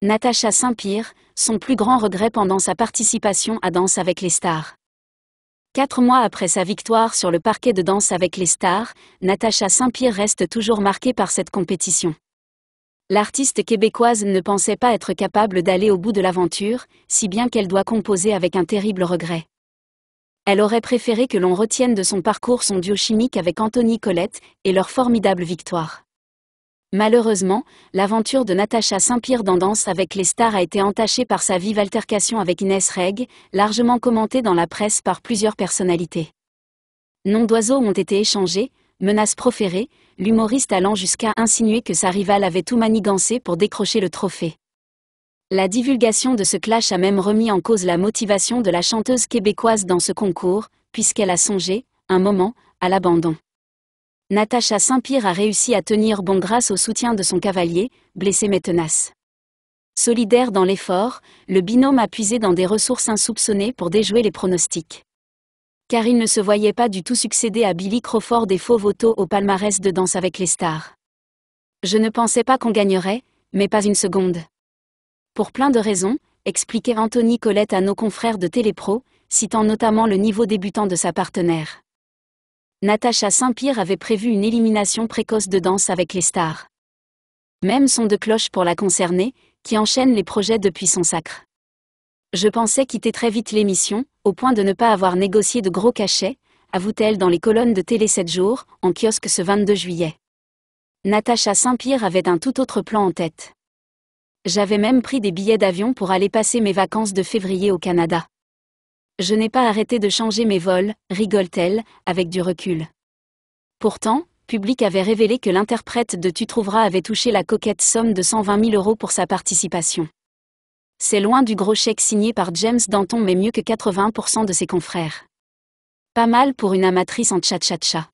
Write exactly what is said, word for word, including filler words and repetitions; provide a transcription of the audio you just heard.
Natasha Saint-Pier, son plus grand regret pendant sa participation à Danse avec les Stars. Quatre mois après sa victoire sur le parquet de Danse avec les Stars, Natasha Saint-Pier reste toujours marquée par cette compétition. L'artiste québécoise ne pensait pas être capable d'aller au bout de l'aventure, si bien qu'elle doit composer avec un terrible regret. Elle aurait préféré que l'on retienne de son parcours son duo chimique avec Anthony Colette et leur formidable victoire. Malheureusement, l'aventure de Natasha Saint-Pier dans Danse avec les Stars a été entachée par sa vive altercation avec Inès Reg, largement commentée dans la presse par plusieurs personnalités. Noms d'oiseaux ont été échangés, menaces proférées, l'humoriste allant jusqu'à insinuer que sa rivale avait tout manigancé pour décrocher le trophée. La divulgation de ce clash a même remis en cause la motivation de la chanteuse québécoise dans ce concours, puisqu'elle a songé, un moment, à l'abandon. Natasha Saint-Pier a réussi à tenir bon grâce au soutien de son cavalier, blessé mais tenace. Solidaire dans l'effort, le binôme a puisé dans des ressources insoupçonnées pour déjouer les pronostics. Car il ne se voyait pas du tout succéder à Billy Crawford et Faux Votaux au palmarès de Danse avec les Stars. Je ne pensais pas qu'on gagnerait, mais pas une seconde. Pour plein de raisons, expliquait Anthony Colette à nos confrères de Télépro, citant notamment le niveau débutant de sa partenaire. Natasha Saint-Pier avait prévu une élimination précoce de Danse avec les Stars. Même son de cloche pour la concernée, qui enchaîne les projets depuis son sacre. Je pensais quitter très vite l'émission, au point de ne pas avoir négocié de gros cachets, avoue-t-elle dans les colonnes de Télé sept jours, en kiosque ce vingt-deux juillet. Natasha Saint-Pier avait un tout autre plan en tête. J'avais même pris des billets d'avion pour aller passer mes vacances de février au Canada. Je n'ai pas arrêté de changer mes vols, rigole-t-elle, avec du recul. Pourtant, Public avait révélé que l'interprète de Tu trouveras avait touché la coquette somme de cent vingt mille euros pour sa participation. C'est loin du gros chèque signé par James Danton mais mieux que quatre-vingts pour cent de ses confrères. Pas mal pour une amatrice en tcha-tcha-tcha.